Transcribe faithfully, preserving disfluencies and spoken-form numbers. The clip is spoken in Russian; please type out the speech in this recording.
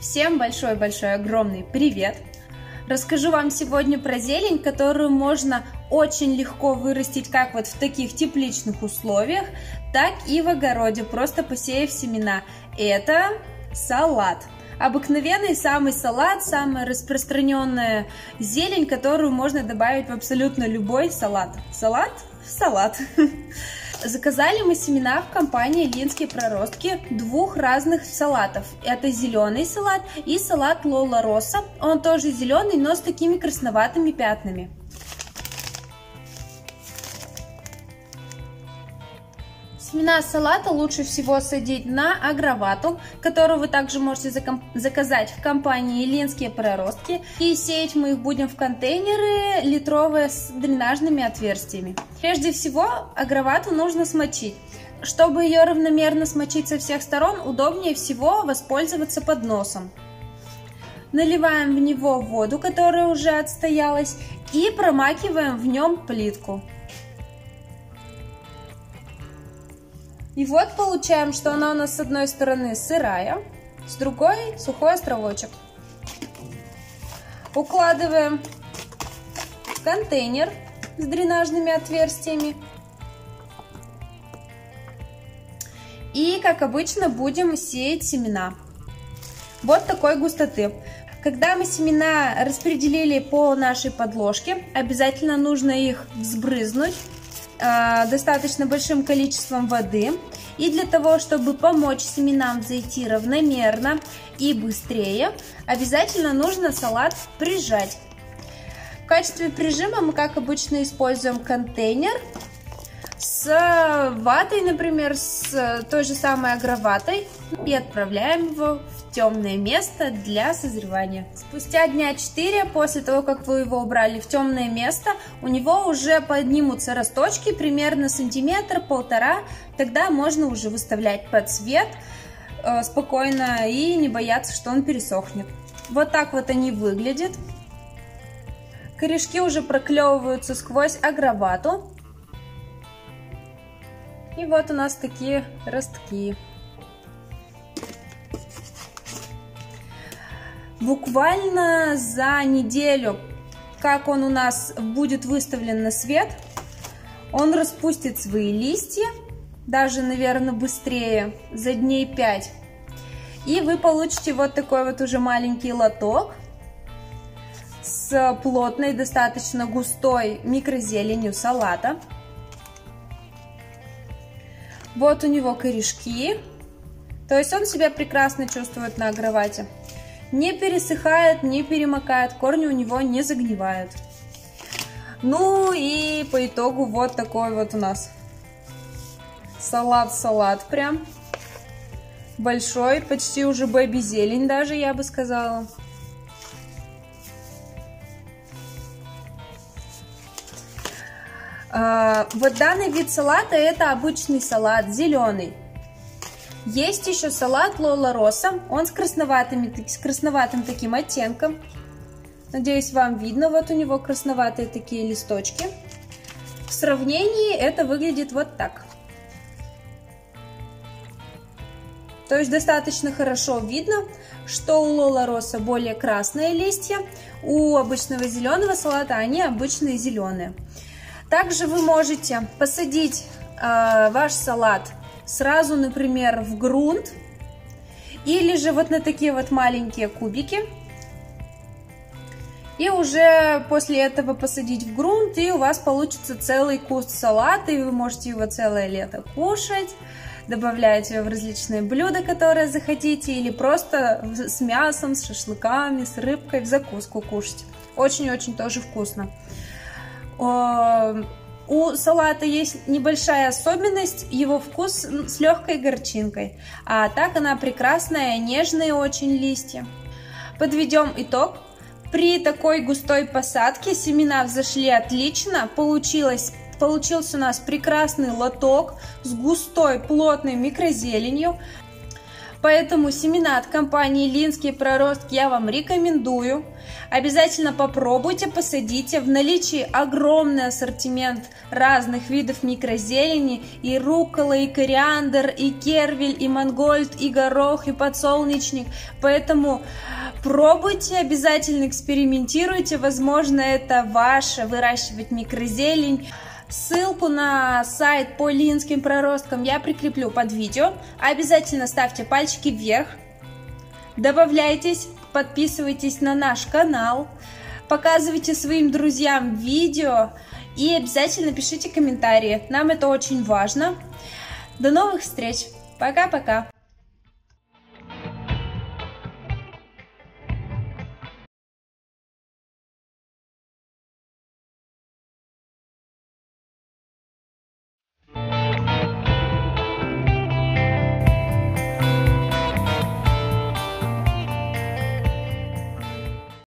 Всем большой-большой огромный привет! Расскажу вам сегодня про зелень, которую можно очень легко вырастить как вот в таких тепличных условиях, так и в огороде, просто посеяв семена. Это салат. Обыкновенный самый салат, самая распространенная зелень, которую можно добавить в абсолютно любой салат. Салат в салат. Заказали мы семена в компании «Ильинские проростки» двух разных салатов. Это зеленый салат и салат «Лолло Росса». Он тоже зеленый, но с такими красноватыми пятнами. Семена салата лучше всего садить на агровату, которую вы также можете заказать в компании «Ильинские проростки». И сеять мы их будем в контейнеры литровые с дренажными отверстиями. Прежде всего агровату нужно смочить. Чтобы ее равномерно смочить со всех сторон, удобнее всего воспользоваться подносом. Наливаем в него воду, которая уже отстоялась, и промакиваем в нем плитку. И вот получаем, что она у нас с одной стороны сырая, с другой сухой островочек. Укладываем в контейнер с дренажными отверстиями. И, как обычно, будем сеять семена вот такой густоты. Когда мы семена распределили по нашей подложке, обязательно нужно их взбрызнуть достаточно большим количеством воды, и для того, чтобы помочь семенам зайти равномерно и быстрее, обязательно нужно салат прижать. В качестве прижима мы, как обычно, используем контейнер с ватой, например, с той же самой агроватой, и отправляем его в темное место для созревания. Спустя дня четыре после того, как вы его убрали в темное место, у него уже поднимутся росточки примерно сантиметр-полтора, тогда можно уже выставлять под свет э, спокойно и не бояться, что он пересохнет. Вот так вот они выглядят. Корешки уже проклевываются сквозь агровату. И вот у нас такие ростки. Буквально за неделю, как он у нас будет выставлен на свет, он распустит свои листья, даже, наверное, быстрее, за дней пять. И вы получите вот такой вот уже маленький лоток с плотной, достаточно густой микрозеленью салата. Вот у него корешки, то есть он себя прекрасно чувствует на агровате. Не пересыхает, не перемокает, корни у него не загнивают. Ну и по итогу вот такой вот у нас салат-салат прям. Большой, почти уже бэби-зелень даже, я бы сказала. Вот данный вид салата — это обычный салат, зеленый. Есть еще салат «Лолло Росса», он с красноватым, с красноватым таким оттенком. Надеюсь, вам видно, вот у него красноватые такие листочки. В сравнении это выглядит вот так. То есть достаточно хорошо видно, что у «Лолло Росса» более красные листья, у обычного зеленого салата они обычные зеленые. Также вы можете посадить э, ваш салат сразу, например, в грунт, или же вот на такие вот маленькие кубики, и уже после этого посадить в грунт, и у вас получится целый куст салата, и вы можете его целое лето кушать, добавлять его в различные блюда, которые захотите, или просто с мясом, с шашлыками, с рыбкой в закуску кушать. Очень-очень тоже вкусно. У салата есть небольшая особенность, его вкус с легкой горчинкой, а так она прекрасная, нежные очень листья. Подведем итог. При такой густой посадке семена взошли отлично, получилось, получился у нас прекрасный лоток с густой, плотной микрозеленью. Поэтому семена от компании «Ильинские проростки» я вам рекомендую. Обязательно попробуйте, посадите. В наличии огромный ассортимент разных видов микрозелени. И руккола, и кориандр, и кервель, и мангольд, и горох, и подсолнечник. Поэтому пробуйте, обязательно экспериментируйте. Возможно, это ваше выращивать микрозелень. Ссылку на сайт по ильинским проросткам я прикреплю под видео. Обязательно ставьте пальчики вверх, добавляйтесь, подписывайтесь на наш канал, показывайте своим друзьям видео и обязательно пишите комментарии. Нам это очень важно. До новых встреч! Пока-пока!